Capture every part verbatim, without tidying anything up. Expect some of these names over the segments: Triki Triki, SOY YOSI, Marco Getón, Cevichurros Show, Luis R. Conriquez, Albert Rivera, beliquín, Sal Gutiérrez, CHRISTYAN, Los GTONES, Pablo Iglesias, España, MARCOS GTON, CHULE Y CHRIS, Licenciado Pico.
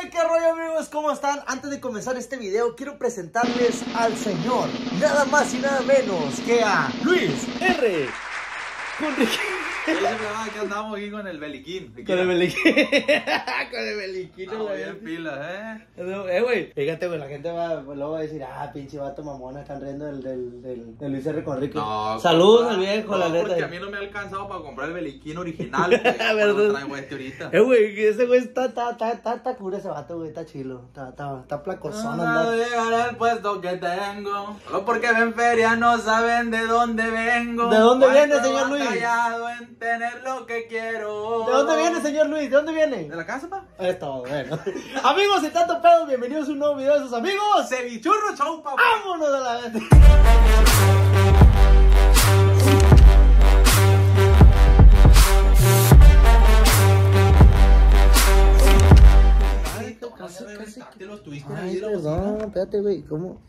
Hola, qué rollo, amigos, ¿cómo están? Antes de comenzar este video quiero presentarles al señor, nada más y nada menos que a Luis R. Conriquez. Aquí andamos aquí con el beliquín. Con el beliquín. Con el beliquín. Estamos bien pilas, ¿eh? Eh, güey. Fíjate, güey, la gente va, luego va a decir, ah, pinche vato mamona, están riendo del, del, del, del Luis R. Conriquez. No, saludos al viejo, no, la neta. Porque a mí no me ha alcanzado para comprar el beliquín original. A ver, no traigo este ahorita. Eh, güey, ese güey está, está, está, está, está cura ese vato, güey, está chilo. Está, está, está placosón. No, no llegará el puesto que tengo. Solo porque ven feria no saben de dónde vengo. ¿De dónde viene, señor Luis? Tener lo que quiero. ¿De dónde viene, señor Luis? ¿De dónde viene? ¿De la casa, pa? Ahí está, bueno. Amigos, sin tanto pedo, bienvenidos a un nuevo video de sus amigos Cevichurros Show, papá. ¡Vámonos a la vez! Ay, casi, casi. ¿Te los tuviste? Ay, perdón, espérate, güey. ¿Cómo?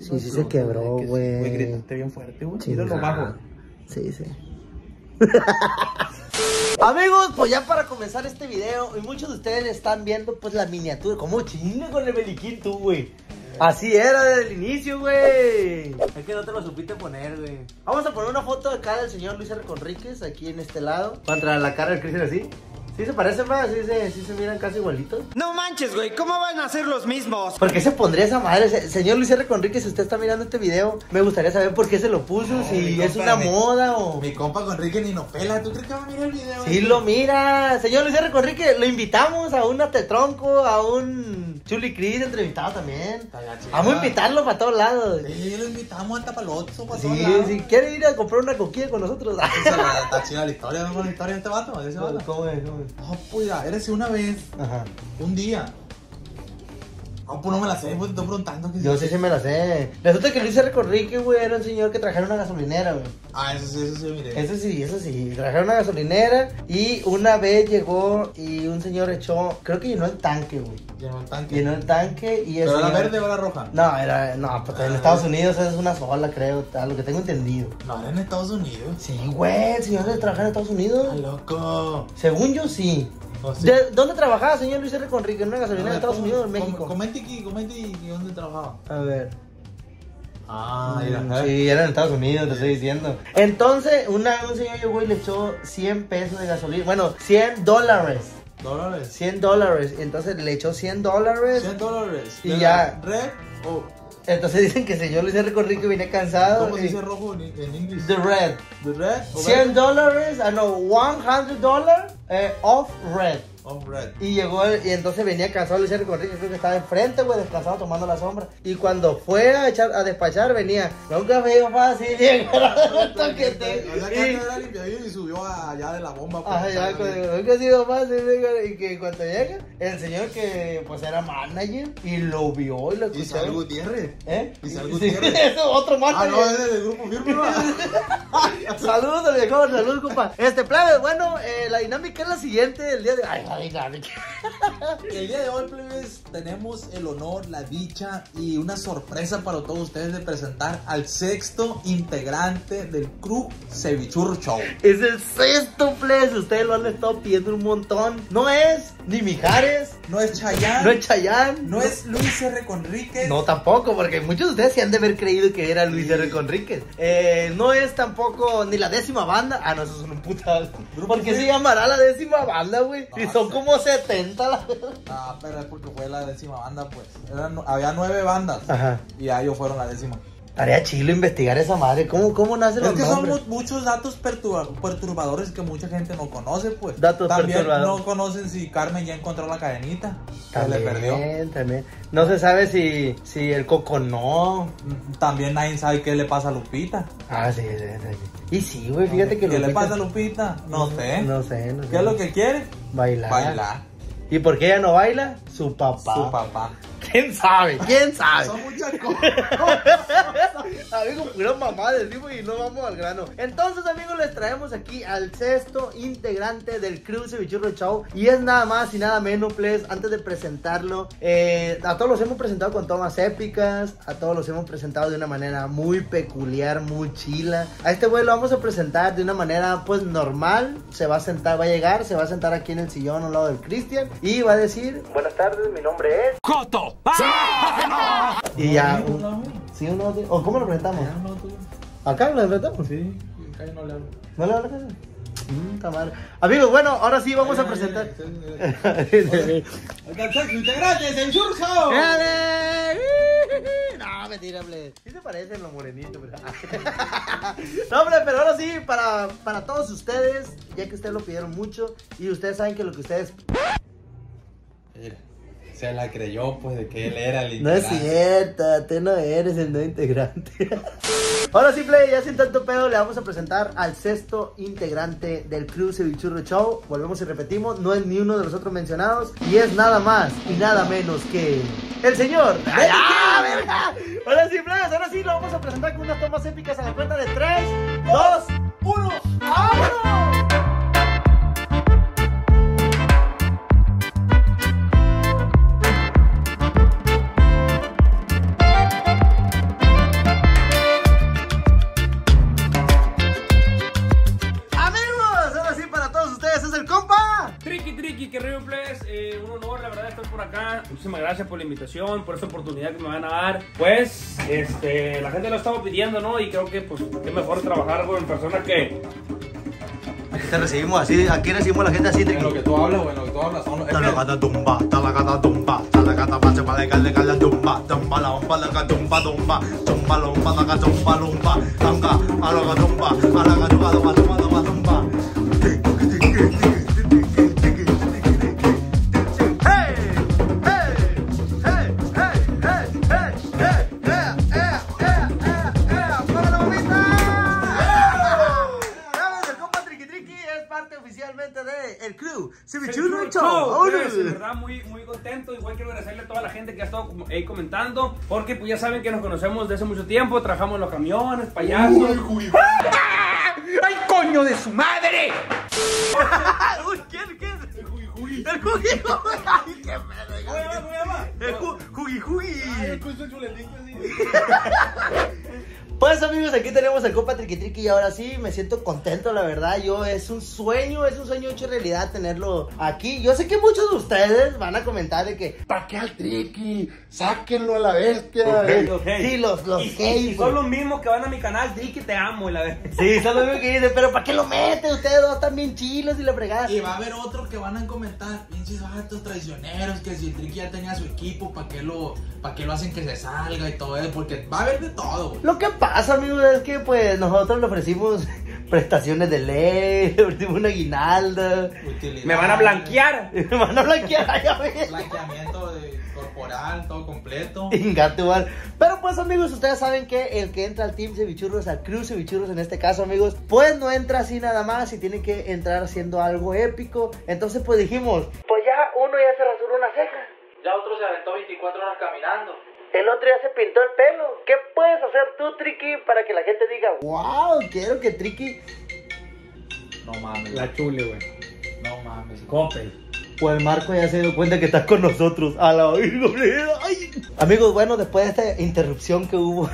Sí, sí se quebró, güey. Güey, gritaste bien fuerte, güey. Sí, lo bajo. Sí, sí. Amigos, pues ya para comenzar este video, y muchos de ustedes están viendo pues la miniatura, como chingue con el beliquín tú, güey. Así era desde el inicio, güey. Es que no te lo supiste poner, güey. Vamos a poner una foto acá del señor Luis R. Conriquez, aquí en este lado. Contra la cara del Cristian así. Sí se parecen más, sí se, sí se miran casi igualitos. No manches, güey, ¿cómo van a ser los mismos? ¿Por qué se pondría esa madre? Se, señor Luis R. Conriquez, si usted está mirando este video, me gustaría saber por qué se lo puso, no, si es una moda o... Mi compa Conriquez ni nos pela, ¿tú crees que va a mirar el video? Sí, lo mira. Señor Luis R. Conriquez, lo invitamos a un atletronco, a un Chule y Chris entrevistado también. Vamos a invitarlo para todos lados. Sí, lo invitamos hasta para el otro, para sí, todos lados. Si quiere ir a comprar una coquilla con nosotros. Está chida la historia, ¿no? La historia de este vato, de ese vato. ¿Cómo es? ¿Cómo es? Oh, pues ya, eres una vez. Ajá. Un día. Oh, pues no me la sé, pues te estoy preguntando. Yo sí, sí, sí me la sé. Resulta que Luis R. Conriquez, güey, era un señor que trabajaba en una gasolinera, güey. Ah, eso sí, eso sí, mire. Eso sí, eso sí. Trabajaba en una gasolinera y una vez llegó y un señor echó, creo que llenó el tanque, güey. Llenó el tanque. Llenó el tanque y el ¿Pero señor... era verde o era roja? No, era, no, pues ah, en Estados Unidos es una sola, creo, a lo que tengo entendido. No, era en Estados Unidos. Sí, güey, el señor de trabajar en Estados Unidos. Ah, loco. Según yo, sí. Oh, sí. ¿De dónde trabajaba, señor Luis R. Conriquez? ¿En una gasolinera de Estados Unidos o en México? Comente aquí, comente aquí dónde trabajaba. A ver. Ah, era. Sí, era en Estados Unidos, te estoy diciendo. Entonces, una, un señor llegó y le echó cien pesos de gasolina. Bueno, cien dólares. ¿Dólares? cien dólares. Entonces le echó cien dólares. cien dólares. Y ya. ¿Red o...? Entonces dicen que el señor Luis R. Conriquez viene cansado. ¿Cómo se dice rojo en inglés? The red. The red. cien dólares, ah no, one hundred dollars eh, off red. Off red. Y llegó, y entonces venía cansado Luis R. Conriquez, creo que estaba enfrente, güey, descansado, tomando la sombra. Y cuando fue a echar, a despachar, venía, nunca me iba fácil, bien, que te... Y subió allá de la bomba. Ajá, ya, nunca ha sido fácil, y que cuando llega, el señor que, pues, era manager, y lo vio y lo escuchó. Y Sal Gutiérrez. ¿Eh? Y Sal Gutiérrez. Es otro manager. Ah, no, es del grupo firme, ¿no? Saludos, viejo, saludos, compa. Este, plebe, bueno, la dinámica es la siguiente, el día de... Ay, el día de hoy, plebes, tenemos el honor, la dicha y una sorpresa para todos ustedes de presentar al sexto integrante del crew Cevichurros Show. Es el sexto, plebes, ustedes lo han estado pidiendo un montón. No es ni Mijares, no es Chayán, no es Chayán, no, no es Luis R. Conriquez. No, tampoco, porque muchos de ustedes se han de haber creído que era Luis sí. R. Conriquez. Eh, no es tampoco ni la décima banda. Ah, no, eso es un puta. ¿Por qué se llamará la décima banda, güey? No, y son como setenta, la verdad. Ah, pero es porque fue la décima banda, pues. Eran, había nueve bandas. Ajá. Y a ellos fueron la décima. Estaría chilo investigar esa madre. ¿Cómo, cómo nace los nombres? Es que son muchos datos perturba perturbadores que mucha gente no conoce, pues. Datos también perturbadores. No conocen si Carmen ya encontró la cadenita. También, se le perdió. También. No se sabe si, si el Coco no. También nadie sabe qué le pasa a Lupita. Ah, sí, sí, sí. Y sí, güey, fíjate no, que Lupita... ¿Qué le pasa a Lupita? No, no sé. No sé, no sé. ¿Qué es lo que quiere? Bailar. Bailar. ¿Y por qué ella no baila? Su papá. Su papá. ¿Quién sabe? ¿Quién sabe? Son muchas cosas. Amigos, puras mamadas, digo, y no vamos al grano. Entonces, amigos, les traemos aquí al sexto integrante del crew Cevichurros Show. Y es nada más y nada menos, please, antes de presentarlo, eh, a todos los hemos presentado con tomas épicas, a todos los hemos presentado de una manera muy peculiar, muy chila. A este güey lo vamos a presentar de una manera, pues, normal. Se va a sentar, va a llegar, se va a sentar aquí en el sillón al lado del Cristian y va a decir: buenas tardes, mi nombre es Coto. ¡Ah! ¡Sí! Y ya, un... ¿sí uno de... o cómo lo presentamos? ¿Acá lo enfrentamos? Sí, acá yo no le hablo. ¿No le hablo acá? Puta madre. Amigos, bueno, ahora sí vamos a presentar. ¡Alcanzar su integrante del Churso! No, mentira, ble. Sí se parecen los morenitos, pero... No, ble, pero ahora sí, para, para todos ustedes, ya que ustedes lo pidieron mucho y ustedes saben que lo que ustedes... Mira. Se la creyó, pues, de que él era el integrante. No es cierto, tú no eres el no integrante. Ahora sí, play, ya sin tanto pedo, le vamos a presentar al sexto integrante del crew Cevichurros Show. Volvemos y repetimos, no es ni uno de los otros mencionados. Y es nada más y nada menos que... ¡el señor! ¡Ay, ah, verga! Ahora sí, play, ahora sí lo vamos a presentar con unas tomas épicas a la cuenta de tres, dos, uno, ¡vámonos! Muchísimas gracias por la invitación, por esta oportunidad que me van a dar. Pues, este, la gente lo estaba pidiendo, ¿no? Y creo que, pues, es mejor trabajar con personas que... Aquí te recibimos así, aquí recibimos a la gente así. En lo que tú hablas, o en lo que tú hablas son los... Talagata tumba, talagata tumba, talagata pase para de calde calde tumba, tumba la bomba, la tumba tumba, tumba la bomba, la tumba lumba, tanga, a la tumba, a la tumba, tumba, tumba, tumba, tumba. Muy, muy contento, igual quiero agradecerle a toda la gente que ha estado ahí comentando, porque pues ya saben que nos conocemos desde hace mucho tiempo, trabajamos en los camiones, payasos. Uy, uy. ¡Ay, coño de su madre! Uy, ¿quién, qué es? El jugi-jugi. El jugi-jugi. Ay, qué pedo. ¿Cómo llama? ¿Cómo llama? El jugi-jugi. Ay, el curso chuletito así. Pues, amigos, aquí tenemos al compa Triki Triki y ahora sí me siento contento, la verdad. Yo es un sueño, es un sueño hecho realidad tenerlo aquí. Yo sé que muchos de ustedes van a comentar de que ¿para qué al Triki? Sáquenlo a la bestia. Okay, okay. Sí, los, los y, gays. Y son los mismos que van a mi canal, Triki, te amo, y la verdad. Sí, son los mismos que dicen, pero ¿para qué lo meten? Ustedes dos están bien chilos y la fregada. Y va a haber otros que van a comentar, pinches vatos traicioneros, que si el Triki ya tenía su equipo, ¿para qué lo, para qué lo hacen que se salga y todo eso? Porque va a haber de todo, güey. Lo que pasa pasa, amigos, es que pues nosotros le ofrecimos prestaciones de ley, le ofrecimos una guinalda. Me van a blanquear. Me van a blanquear. Blanqueamiento de corporal, todo completo. Ingatual. Pero pues, amigos, ustedes saben que el que entra al team Cevichurros, al crew Cevichurros en este caso, amigos, pues no entra así nada más y tiene que entrar haciendo algo épico. Entonces pues dijimos, pues ya uno ya se rasuró una ceja, ya otro se aventó veinticuatro horas caminando, el otro ya se pintó el pelo. ¿Qué puedes hacer tú, Triki, para que la gente diga wow, quiero que Triki... No mames. La Chule, güey. No mames. Cope. Pues Marco ya se dio cuenta que estás con nosotros. A la ay. Amigos, bueno, después de esta interrupción que hubo.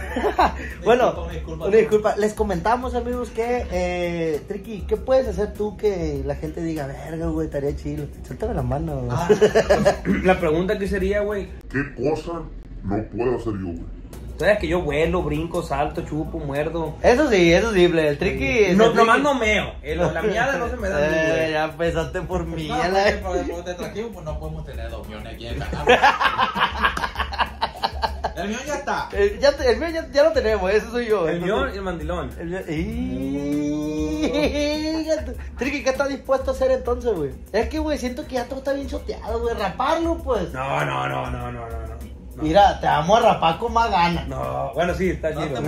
Bueno, disculpa, disculpa, una disculpa. Les comentamos, amigos, que eh, Triki, ¿qué puedes hacer tú que la gente diga, verga, güey, estaría chido? Suéltame la mano. Ah, la pregunta que sería, güey, ¿qué cosa no puedo hacer yo, güey? Sabes que yo vuelo, brinco, salto, chupo, muerdo. Eso sí, eso sí, el Triki. No, nomás no meo. El, la miada no se me da. Eh, ya empezaste por mí. No, la... Por detractivo, pues no podemos tener dos millones aquí en la cama. El mío ya está. El, ya, el mío ya, ya lo tenemos, eso soy yo. El mío y el mandilón. El mío... Y... Triki, ¿qué estás dispuesto a hacer entonces, güey? Es que, güey, siento que ya todo está bien choteado, güey. Raparlo, pues. No, no, no, no, no, no. No. Mira, te vamos a rapar con más ganas. No, bueno, sí, está chido.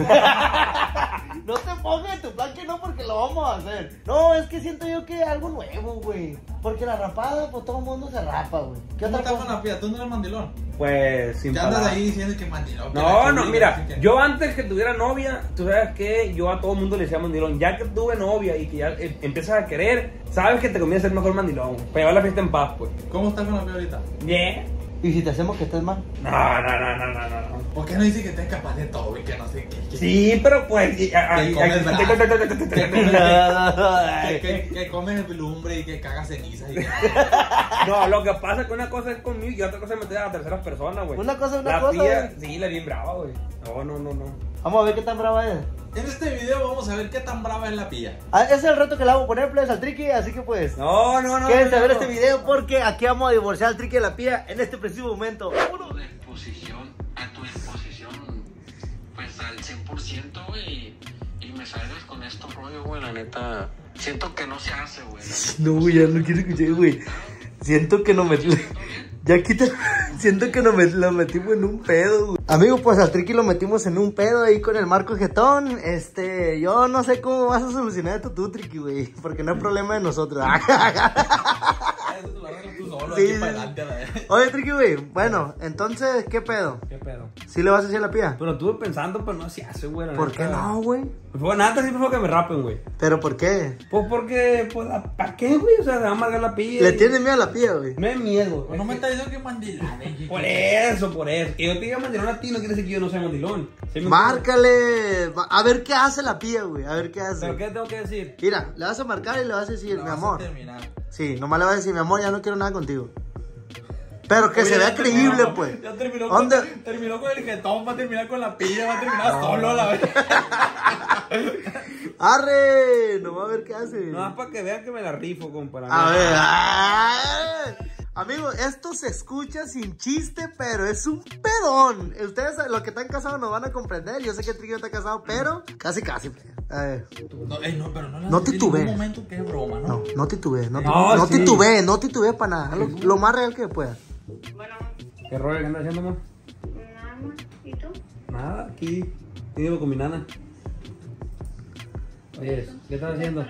No, No te pongas en tu plan que no, porque lo vamos a hacer. No, es que siento yo que algo nuevo, güey. Porque la rapada, pues todo el mundo se rapa, güey. ¿Qué otra cosa? ¿Cómo te ¿Tú no eres mandilón? Pues, sin palabras. Ya andas ahí diciendo que mandilón. No, no, mira, yo antes que tuviera novia, tú sabes que yo a todo el mundo le decía mandilón. Ya que tuve novia y que ya eh, empiezas a querer, sabes que te conviene a ser mejor mandilón. Para llevar la fiesta en paz, pues. ¿Cómo estás con la novia ahorita? Bien. Yeah. ¿Y si te hacemos que estés mal? No, no, no, no, no, no. ¿Por qué no dices que estés capaz de todo y que no sé qué? Sí, pero pues... Que comes lumbre y que cagas cenizas. No, lo que pasa es que una cosa es conmigo y otra cosa es meter a las terceras personas, güey. Una cosa es una cosa. Sí, la bien brava, güey. No, no, no, no. Vamos a ver qué tan brava es. En este video vamos a ver qué tan brava es la pilla. Ah, ese es el reto que le hago poner plebes al Triki, así que pues... No, no, no. Quédense no, no, a ver no, este video porque aquí vamos a divorciar al Triki de la pilla en este preciso momento. Puro de posición a tu disposición, pues al cien por ciento, güey. Y me salgas con esto, rollo, güey, la neta. Siento que no se hace, güey. No, güey, ya no quiero escuchar, güey. Siento que no me... Ya quita, siento que nos met, lo metimos en un pedo, güey. Amigo, pues al Triki lo metimos en un pedo ahí con el Marco Getón. Este, yo no sé cómo vas a solucionar esto tú, Triki, güey. Porque no es problema de nosotros. Sí, sí. Oye, Triki, güey, bueno, entonces, ¿qué pedo? ¿Qué pedo? ¿Sí le vas a hacer la pía? Pero estuve pensando, pero no se hace, güey. ¿Por qué no, güey? Pues nada, siempre fue que me rapen, güey. ¿Pero por qué? Pues porque, pues, ¿para qué, güey? O sea, se va a amargar la pía. ¿Le y... tienes miedo a la pía, güey? Me da miedo. No me estás diciendo que es mandilón. Por eso, por eso. Que yo te diga mandilón a ti no quiere decir que yo no sea mandilón. Sí, márcale. A ver qué hace la pía, güey. A ver qué hace. ¿Pero qué tengo que decir? Mira, le vas a marcar y le vas a decir, mi amor. Sí, nomás le vas a decir, mi amor, ya no quiero nada contigo. Pero que oye, se vea creíble, terminó, pues. Ya terminó, ¿dónde? Con, terminó con el jetón, va a terminar con la pilla, va a terminar no, solo a la vez. ¡Arre! No va a ver qué hace. No, más para que vean que me la rifo, compadre. A ver. ¡Ah! Amigo, esto se escucha sin chiste, pero es un pedón. Ustedes, los que están casados, nos van a comprender. Yo sé que Triki está casado, pero casi, casi. A ver. No, eh, no, pero no, no titubé. En un momento que es broma, ¿no? No, no titubé. No, no, no sí. titubé, no titubé para nada. Lo, lo más real que pueda. Bueno. ¿Qué rollo que andas haciendo, amor? Nada, más. ¿Y tú? Nada, aquí. Dígalo con mi nana. Oye, ¿qué estás haciendo?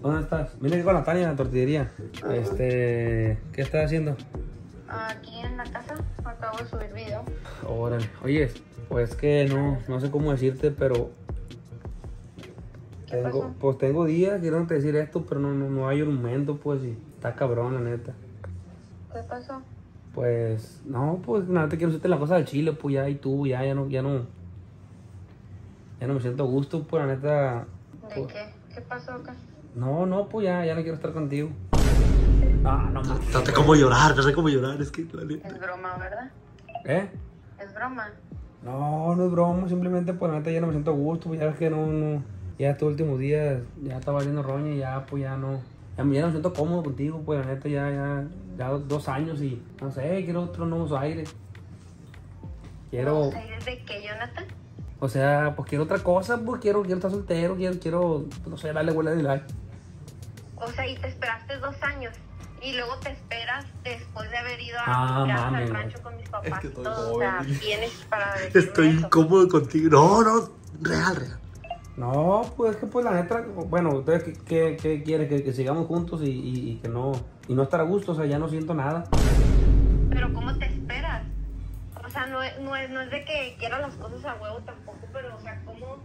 ¿Dónde estás? Mira que con la Tania en la tortillería. Ajá. Este, ¿qué estás haciendo? Aquí en la casa, acabo de subir video. Órale. Oye, pues que no, no sé cómo decirte, pero tengo, ¿pasó? Pues tengo días quiero decir esto, pero no, no, no hay un momento, pues, y está cabrón, la neta. ¿Qué pasó? Pues, no, pues nada, te quiero decirte la cosa del chile, pues ya y tú, ya, ya no, ya no. Ya no me siento a gusto, pues la neta. ¿De qué? ¿Qué pasó acá? No, no, pues ya, ya no quiero estar contigo. Ah, no, no. No sé cómo llorar, no sé cómo llorar, es que... Es broma, ¿verdad? ¿Eh? ¿Es broma? No, no es broma, simplemente pues la neta ya no me siento a gusto, pues ya es que no, no... Ya estos últimos días ya estaba haciendo roña y ya pues ya no... Ya, ya no me siento cómodo contigo, pues la neta ya, ya... Ya dos años y no sé, quiero otros nuevos aires. Quiero... ¿Nuevos aires de qué, Jonathan? O sea, pues quiero otra cosa, pues quiero, quiero estar soltero, quiero, quiero, no sé, darle huele de like. O sea, y te esperaste dos años, y luego te esperas después de haber ido a ah, casa, mami, al rancho con mis papás, es que estoy todo, o sea, vienes para decirme eso. Estoy incómodo contigo, no, no, real, real. No, pues que pues la neta, bueno, ustedes qué, qué, qué quieren, que, que sigamos juntos y, y, y que no, y no estar a gusto, o sea, ya no siento nada. Pero ¿cómo te esperas? O sea, no, no, es, no es de que quieran las cosas a huevo tampoco, pero, o sea, ¿cómo,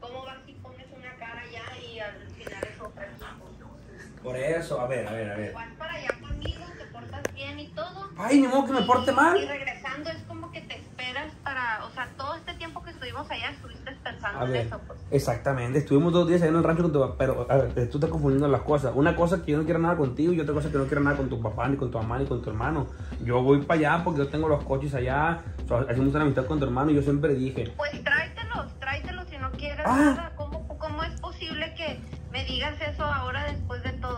cómo vas y pones una cara allá y al final es otra cosa? Por eso, a ver, a ver, a ver. Vas para allá conmigo, te portas bien y todo. Ay, ni modo que me porte y, mal. Y regresando es como que te esperas para, o sea, todo este tiempo que estuvimos allá estuviste pensando en eso, pues. Exactamente, estuvimos dos días allá en el rancho con tu papá, pero, a ver, tú estás confundiendo las cosas. Una cosa es que yo no quiero nada contigo y otra cosa es que no quiero nada con tu papá, ni con tu mamá, ni con tu hermano. Yo voy para allá porque yo tengo los coches allá, o sea, hacemos una amistad con tu hermano y yo siempre dije... Pues tráetelos, tráetelos si no quieres ah. nada. ¿Cómo, ¿Cómo es posible que me digas eso ahora después de todo?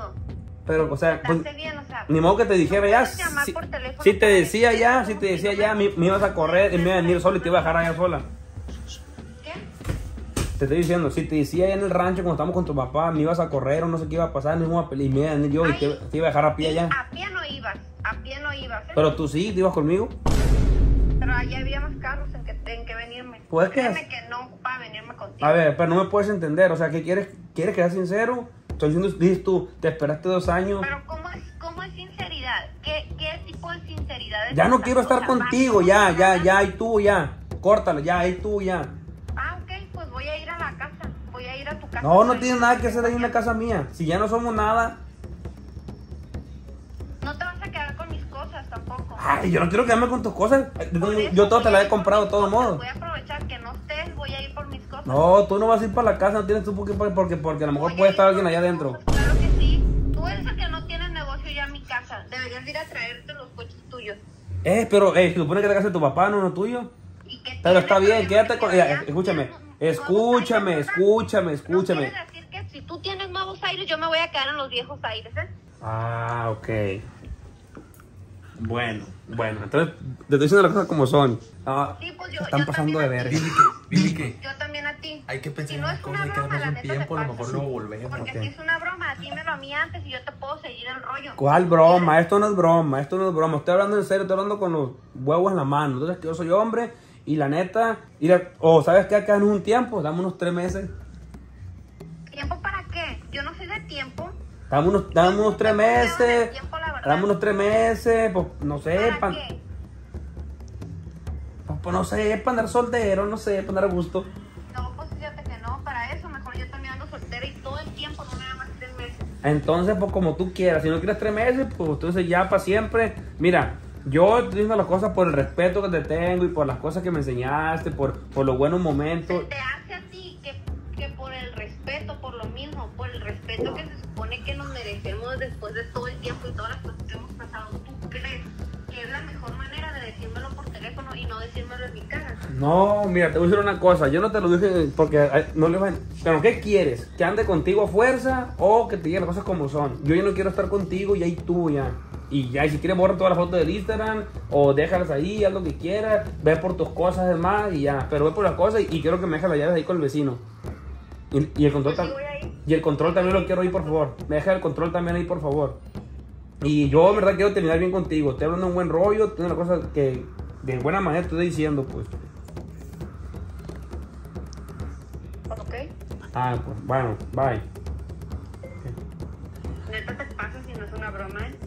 Pero, o sea, pues, bien, o sea, ni modo que te dijera no ya, si, por teléfono, si te decía ya, si te decía ya, me, me ibas a correr, y me iba a venir sola y te iba a dejar allá sola. Te estoy diciendo, si te decía allá en el rancho cuando estábamos con tu papá, me ibas a correr o no sé qué iba a pasar, no íbamos a pelear, ni yo, y te, te iba a dejar a pie allá. A pie no ibas, a pie no ibas. ¿eh? Pero tú sí, te ibas conmigo. Pero allá había más carros en que, en que venirme. Pues es que, es... que no para venirme contigo. A ver, pero no me puedes entender. O sea, ¿qué quieres? ¿Quieres que sea sincero? Estoy diciendo, dices tú, te esperaste dos años. Pero ¿cómo es, cómo es sinceridad? ¿Qué, qué tipo de sinceridad es? Ya no quiero estar contigo, más, ya, ya, ya, ya, y tú, ya. Córtalo, ya, y tú, ya. Ah, ok, pues voy a ir a la casa. Voy a ir a tu casa. No, no tienes nada que hacer ahí en la casa mía. Si ya no somos nada. No te vas a quedar con mis cosas tampoco. Ay, yo no quiero quedarme con tus cosas. Yo, yo todo te la he comprado de todo modo. Voy a aprovechar que no estés, voy a ir por mis cosas. No, tú no vas a ir para la casa, no tienes tú por qué, porque, porque a lo mejor puede estar alguien allá adentro. Claro que sí. Tú eres el que no tiene negocio ya en mi casa. Deberías ir a traerte los coches tuyos. Eh, pero eh, se supone que te casa de tu papá, no es tuyo. ¿Y qué pero está bien, quédate con... Eh, escúchame, escúchame, escúchame, escúchame. ¿No quieres decir que si tú tienes nuevos aires, yo me voy a quedar en los viejos aires, eh? Ah, ok. Bueno, bueno, entonces te estoy diciendo las cosas como son. Ah, sí, pues yo, están yo pasando de verga. Dile que, yo también a ti. Hay que pensar si no en las cosas, hay que darnos un tiempo, a lo mejor luego volvemos. Porque okay. Si es una broma, dímelo a mí antes y yo te puedo seguir el rollo. ¿Cuál broma? Esto no es broma, esto no es broma. Estoy hablando en serio, estoy hablando con los huevos en la mano. Entonces, que yo soy hombre y la neta, o oh, ¿sabes qué? Acá en un tiempo, dame unos tres meses. ¿Tiempo para qué? Yo no soy de tiempo. Dame unos, dame unos tres meses, tiempo, dame unos tres meses, pues no sé, ¿para pa, qué? Pues, pues no sé, para andar soltero, no sé, para andar a gusto. No, pues fíjate que no, para eso, mejor yo también ando soltera y todo el tiempo, no nada más tres meses. Entonces, pues como tú quieras, si no quieres tres meses, pues entonces ya para siempre. Mira, yo estoy diciendo las cosas por el respeto que te tengo y por las cosas que me enseñaste, por, por los buenos momentos. Te hace a ti que, que por el respeto, por lo mismo, por el respeto que se supone que nos merecemos después de todo el tiempo y todas las cosas que hemos pasado, ¿tú crees que es la mejor manera de decírmelo por teléfono y no decírmelo en mi cara? No, mira, te voy a decir una cosa, yo no te lo dije porque no le van... Pero ¿qué quieres? ¿Que ande contigo a fuerza o que te digan las cosas como son? Yo ya no quiero estar contigo y ahí tú ya. Y ya, y si quieres borra todas las fotos del Instagram o déjalas ahí, haz lo que quieras, ve por tus cosas demás y ya. Pero ve por las cosas y, y quiero que me dejes las llaves ahí con el vecino. Y, y el control también. Y el control también lo quiero ahí, por favor. Me deja el control también ahí, por favor. Y yo, en verdad, quiero terminar bien contigo. Te hablo de un buen rollo, de una cosa que de buena manera te estoy diciendo, pues. Ok. Ah, pues, bueno, bye. Neta te pasa si no es una broma, ¿eh?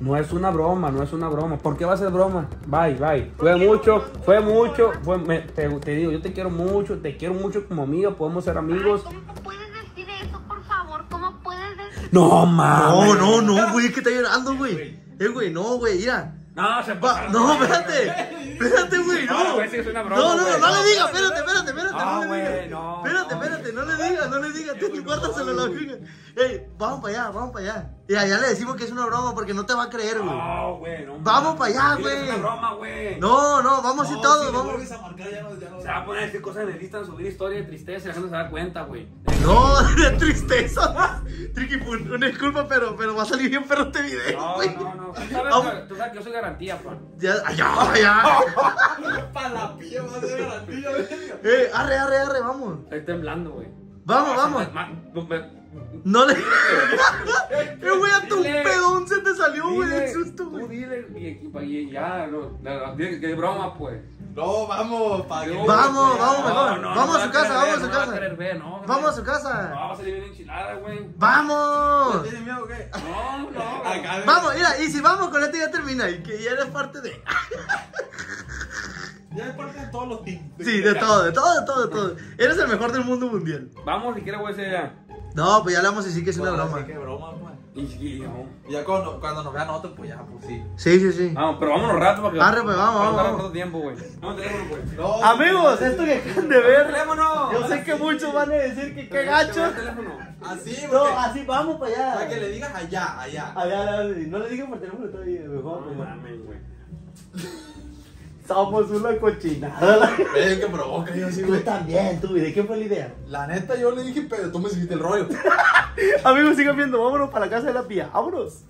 No es una broma, no es una broma. ¿Por qué va a ser broma? Bye, bye. Fue mucho, fue mucho. Fue, me, te, te digo, yo te quiero mucho, te quiero mucho como amiga, podemos ser amigos. Ay, ¿cómo puedes decir eso, por favor? ¿Cómo puedes decir eso? No, mames. No, no, no, güey, es que está llorando, güey. Eh, güey, no, güey, mira. No, se va. No, espérate. Espérate, güey, no. No, no, no, no le digas, espérate, espérate, espérate. No, güey, no. Espérate, espérate, no le digas, no le digas. Tú compártaselo la vida. Ey, vamos para allá, vamos para allá. Y allá le decimos que es una broma porque no te va a creer, güey. No, güey, no. Vamos para allá, güey. Es una broma, güey. No, no, vamos y todo, vamos. Se va a poner a decir cosas en el Instagram, subir historias de tristeza y la gente se da cuenta, güey. No, de tristeza. Triki, una disculpa, pero, pero va a salir bien perro este video, güey. No, no, no. Tú sabes que yo soy garantía, pa. Ya, ya, ya. Para la pilla, va a ser garantía, güey. Eh, arre, arre, arre, vamos. Estoy temblando, güey. Vamos, vamos. No le... El güey hasta un pedón se te salió, güey, del susto, güey. Tú dile, mi equipo, y ya, no, no, que broma, pues. No, vamos, padre. Vamos, vamos, mejor. Vamos a su casa, vamos a su casa. Vamos a su casa. Vamos a salir bien enchilada, güey. ¡Vamos! ¿Tienes miedo o qué? No, no. Vamos, mira, y si vamos con este ya termina, y que ya eres parte de... Ya es parte de todos los teams. Sí, de todo, de todo, de todo, de todo. Eres el mejor del mundo mundial. Vamos, si quieres, güey, ese ya. No, pues ya hablamos y sí que es bueno, una broma. Sí que es broma, pues. Y, y, no. y ya cuando, cuando nos vean otros, pues ya, pues sí. Sí, sí, sí. Vamos, pero vámonos rato para que... Arre, pues vamos, vamos. Vamos rato tiempo, güey. Vamos teléfono, pues. No, amigos, no, esto que acaban de ver, teléfono. Yo sé que muchos van a decir que qué gacho. Así, porque... No, así, vamos para allá. Para que le digas allá, allá. Allá, allá, no le digas por teléfono todavía, mejor. No mames, güey. Somos una cochinada. Es que provoca, yo sí, güey. Tú también, tú, ¿y de qué fue la idea? La neta, yo le dije, pero tú me seguiste el rollo. Amigos, sigan viendo, vámonos para la casa de la pía, vámonos.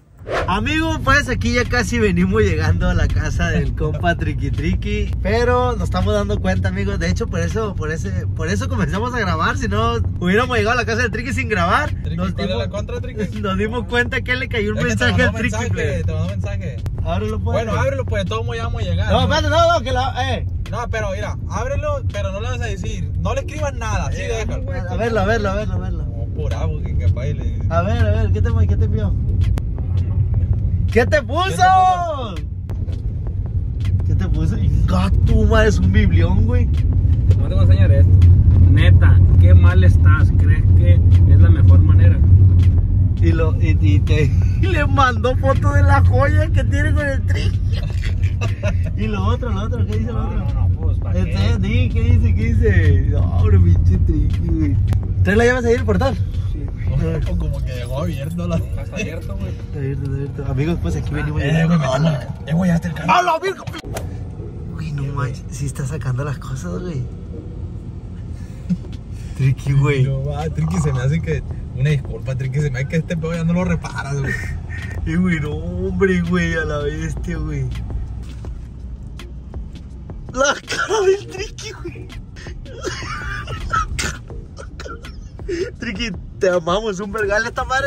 Amigos, pues aquí ya casi venimos llegando a la casa del compa Triki Triki. Pero nos estamos dando cuenta, amigos. De hecho, por eso, por ese, por eso comenzamos a grabar. Si no, hubiéramos llegado a la casa del Triki sin grabar. Triki, nos, dimos, la contra, Triki? Nos dimos cuenta que le cayó un es mensaje al Triki. Mensaje, te mandó mensaje. Ábrelo, pues. Bueno, ábrelo, pues. Todos ya vamos a llegar. No, espérate, no, no, que la. Eh. No, pero mira, ábrelo, pero no le vas a decir. No le escribas nada, sí, déjalo. A verlo, a verlo, a verlo, a verlo. No, por abo, que capaz le... A ver, a ver, ¿qué te, qué te pidió? ¿Qué te puso? ¿Qué te puso? Gato, madre, es un biblión, güey. ¿Cómo te voy a enseñar esto? Neta, qué mal estás. ¿Crees que es la mejor manera? Y, lo, y, y, te, y le mandó foto de la joya que tiene con el Triki. Y lo otro, lo otro, ¿qué dice no, lo otro? No, no, pues, ¿para qué? ¿Qué dice? ¿Qué dice? No, bro, pinche Triki, güey. ¿Tres la llamas ahí el portal? O como que dejó abierto la... Está abierto, güey. Está abierto, está abierto. Amigos, pues aquí ah, venimos. Eh, güey, me voy a hacer el carro. ¡Hala, virgo! Uy, no manches, si está sacando las cosas, güey. Triki, güey. No, va, Triki, ah. se me hace que... Una disculpa, Triki, se me hace que este pedo ya no lo reparas, güey. Y, güey, no, hombre, güey, a la bestia, güey. La cara del Triki, güey. Triki, te amamos, un vergal. Esta madre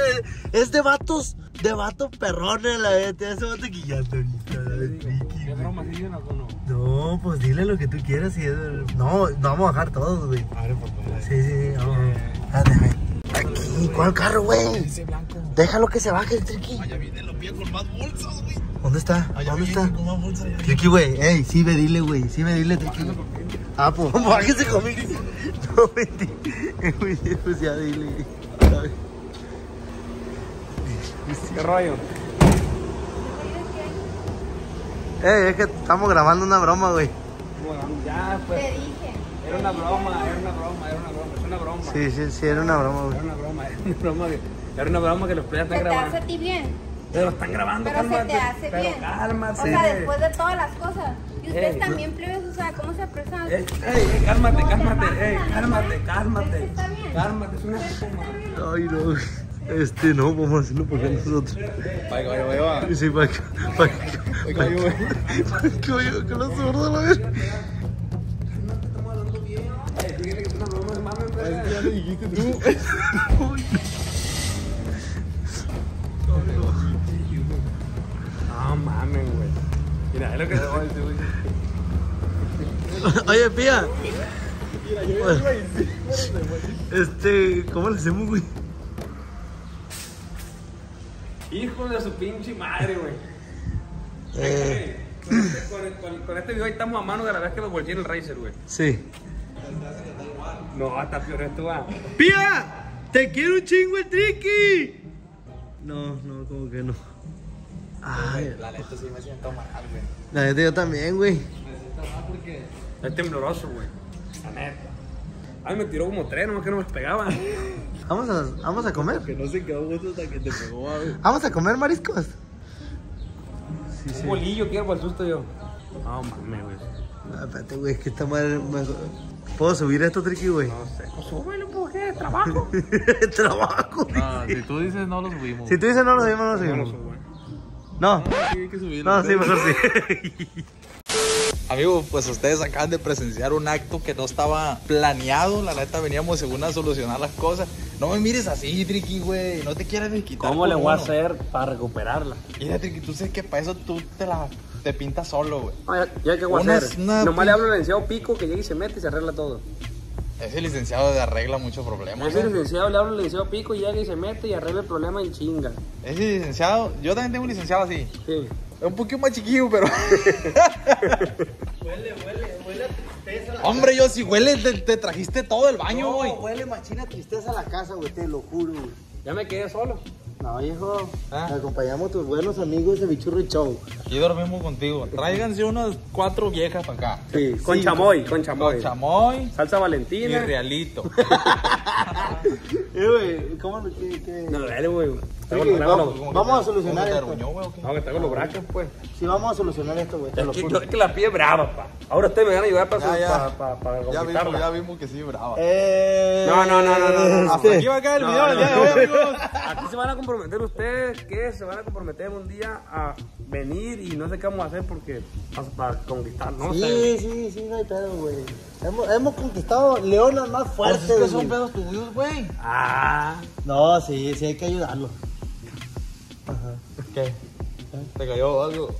es de vatos, de vatos perrones, la vete. Ese vato que ya te viste, Triki. ¿Qué broma siguen o no? No, pues dile lo que tú quieras. Y es... No, no vamos a bajar todos, güey. A ver, por favor. Sí, sí, sí. Vamos. Espérate, aquí, ¿cuál carro, güey? Déjalo que se baje el Triki. Allá viene los pies con más bolsas, güey. ¿Dónde está? Allá ¿Dónde está? Con más bolsas, Triki, güey. Ey, sí, ve, dile, güey. Sí, ve, dile, Triki. Ah, pues, bájese conmigo. No, mentí. Es muy ya dile. ¿Qué rollo? Ey, es que estamos grabando una broma, güey. Bueno, ya, pues. Te dije. Era una broma, era una broma, era una broma. Es una broma. Sí, sí, sí, era una broma, güey. Era una broma, era una broma. Que, era una broma que los players están grabando. ¿Te hace a ti bien? Pero están grabando, pero cálmate. Pero se te hace pero bien. Cálmate. O sea, después de todas las cosas. Y ustedes ey, también plebes, o sea, ¿cómo se apresan? Ey, ey, cálmate, cálmate, ey, cálmate, cálmate. Está bien. Cálmate, es una broma. Ay, no, este no, vamos a hacerlo por acá nosotros. Para que vaya, vaya. Sí, para que vaya. Para que vaya, para que vaya, que los sordos la ven. Cálmate, estamos hablando bien. Ey, fíjate que es una broma de mame, ¿verdad? Ya le dijiste tú. No mames, güey. Mira, es lo que se va a decir, güey. Oye, pía. Mira, yo bueno, iba a decir, güey. Este, ¿cómo le hacemos, güey? Hijo de su pinche madre, güey. Eh. Con, este, con, con, con este video ahí estamos a mano de la vez que lo volví en el Racer, güey. Sí. No, hasta peor esto va. ¡Pía! ¡Te quiero un chingo el Triki! No, no, como que no. Ay, la neta sí me siento mal, güey. La neta yo también, güey. Me siento mal porque... Es tembloroso, güey. La neta. A mí me tiró como tres, nomás que no me pegaba. Vamos a, vamos a comer. Que no se quedó justo hasta que te pegó, güey. Vamos a comer mariscos. Sí, sí. Un bolillo quiero para el susto yo. No, mames, güey. No, espérate, güey, es que está mal... ¿Puedo subir esto, Triki, güey? No sé. Pues súbelo, ¿por qué? ¿Trabajo? Trabajo, ah, si tú dices no lo subimos. Si tú dices no lo subimos, no lo subimos. No lo No, no, sí, hay que subirlo, no, sí, mejor sí. Amigos, pues ustedes acaban de presenciar un acto que no estaba planeado. La neta veníamos según a solucionar las cosas. No me mires así, Triki, güey. No te quieras desquitar. ¿Cómo le voy uno. a hacer para recuperarla? Mira, Triki, tú sabes que para eso tú te la te pintas solo, güey. Ah, ya, ya que voy una, a hacer. Nomás pinta. Le hablo al licenciado Pico que llegue y se mete y se arregla todo. Ese licenciado de arregla muchos problemas. Ese licenciado le habla al licenciado Pico y llega y se mete y arregla el problema en chinga. Ese licenciado, yo también tengo un licenciado así. Sí. Es un poquito más chiquillo, pero. Huele, huele, huele a tristeza. La Hombre, casa. yo si huele, te, te trajiste todo el baño, güey. No, huele machina tristeza a la casa, güey, te lo juro, güey. Ya me quedé solo. No, hijo. Ah. Te acompañamos a tus buenos amigos de Cevichurros Show. Aquí dormimos contigo. Tráiganse unas cuatro viejas para acá. Sí, con sí, chamoy, con, con chamoy. Con chamoy. Salsa valentina. Y realito. Eh, güey, ¿cómo no qué? No, dale, güey. Vamos a solucionar esto. Arruñó, wey, no, que está con los brachos, pues. Sí, vamos a solucionar esto, güey. Es, es, es que la pie es brava, pa. Ahora ustedes me van a ayudar para conquistarla. Ya, pa, pa, pa, ya, vimos, ya vimos que sí, brava. Eh... No, no, no, no, no, no. Hasta aquí va a caer el video, ya, güey, amigos. Aquí se van a comprometer ustedes, que se van a comprometer un día a venir y no sé qué vamos a hacer porque para conquistar, ¿no? Sí, sé. sí, sí, no hay pedo, güey. Hemos, hemos conquistado leonas más fuertes. Pues es que son pedos tuyos, güey. Ah. No, sí, sí hay que ayudarlos. Ajá. ¿Qué? ¿Te cayó algo?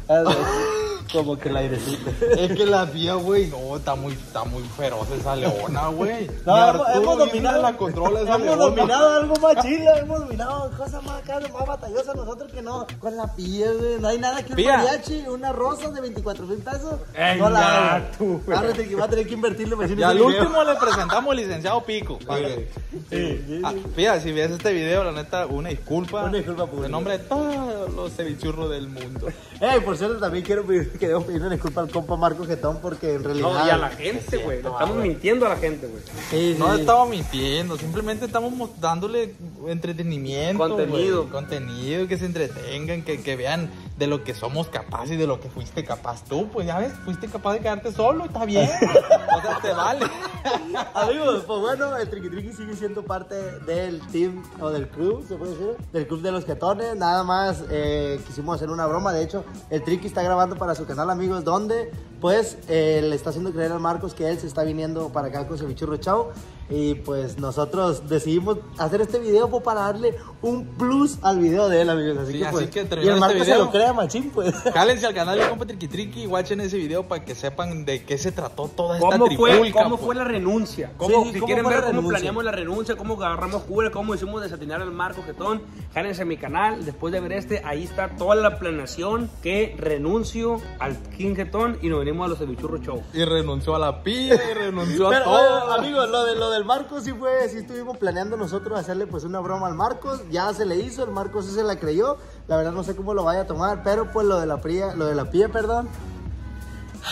Como que el airecito. Es que la vía, güey, no, está muy, está muy feroz esa leona, güey. No, hemos, hemos dominado la controla esa hemos leona. dominado algo más chile, hemos dominado cosas más caras, más batallosas nosotros que no. Con la pía, güey, no hay nada que un pía. mariachi, una rosa de veinticuatro mil pesos. Ey, no la hago. Tú, güey. Ahora te va a tener que invertirlo. Y al último le presentamos al licenciado Pico. Vale. Sí, sí, sí. Ah, pía, si ves este video, la neta, una disculpa. Una disculpa pública. En nombre de todos los cevichurros del mundo. Ey, por cierto, también quiero pedir que debo pedirle disculpa al compa Marco Getón porque en realidad... No, y a la gente, güey. No, estamos wey. mintiendo a la gente, güey. Sí, no sí. estamos mintiendo, simplemente estamos dándole entretenimiento. Contenido. Wey. Contenido, que se entretengan, que, que vean de lo que somos capaces y de lo que fuiste capaz tú. Pues ya ves, fuiste capaz de quedarte solo, está bien. O sea, te vale. Amigos, pues bueno, el Triki Triki sigue siendo parte del team o del club, se puede decir, del club de los Getones. Nada más eh, quisimos hacer una broma. De hecho, el Triki está grabando para su canal, amigos, donde pues eh, le está haciendo creer a Marcos que él se está viniendo para acá con Cevichurros Show. Y pues nosotros decidimos hacer este video pues, para darle un plus al video de él, amigos. Así sí, que, pues, así que y el Marcos este video, se lo crea machín, pues. Cálense al canal de compa Triki Triki y watchen ese video para que sepan de qué se trató toda esta trifulca. Fue, ¿Cómo pues? fue la renuncia? ¿Cómo, sí, sí, si ¿cómo quieren ver cómo renuncia? planeamos la renuncia, cómo agarramos cura, cómo hicimos desatinar al Marco Getón, jálense a mi canal. Después de ver este, ahí está toda la planeación que renuncio al King Getón y nos venimos a los Cevichurros Show. Y renunció a la pía y renunció Pero, a todo. Oye, amigos, lo de lo de el Marcos sí fue, sí estuvimos planeando nosotros hacerle pues una broma al Marcos, ya se le hizo, el Marcos sí se la creyó, la verdad no sé cómo lo vaya a tomar, pero pues lo de la pía, lo de la pía, perdón,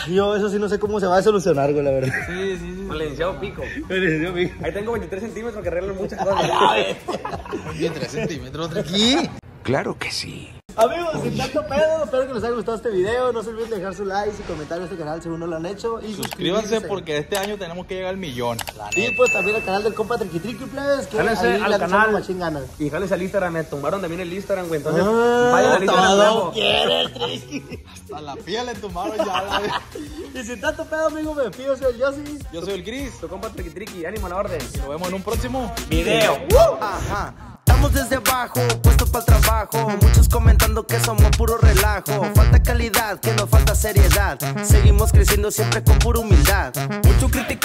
yo eso sí no sé cómo se va a solucionar, güey, la verdad. Sí, sí, sí. Con el licenciado Pico. Con el licenciado Pico. Ahí tengo veintitrés centímetros que arreglan muchas cosas. veintitrés centímetros, otro aquí. Claro que sí. Amigos, sin tanto pedo, espero que les haya gustado este video. No se olviden de dejar su like, su comentario a este canal si aún no lo han hecho. Y suscríbanse porque este año tenemos que llegar al millón. Y pues también al canal del compa Triki Triki, plebes, que ahí al canal ganas. Y jálense al Instagram, me tumbaron también el Instagram, güey. Entonces, ah, vayan al Instagram. Hasta la piel le tumbaron ya. Y sin tanto pedo, amigos, me despido, soy el Yosi. Yo soy el Chris, tu compa Triki Triki, ánimo a la orden. Y nos vemos en un próximo video. ¡Uh! Ajá. Estamos desde abajo, puestos para el trabajo. Muchos comentando que somos puro relajo. Falta calidad, que nos falta seriedad. Seguimos creciendo siempre con pura humildad. Mucho crítica.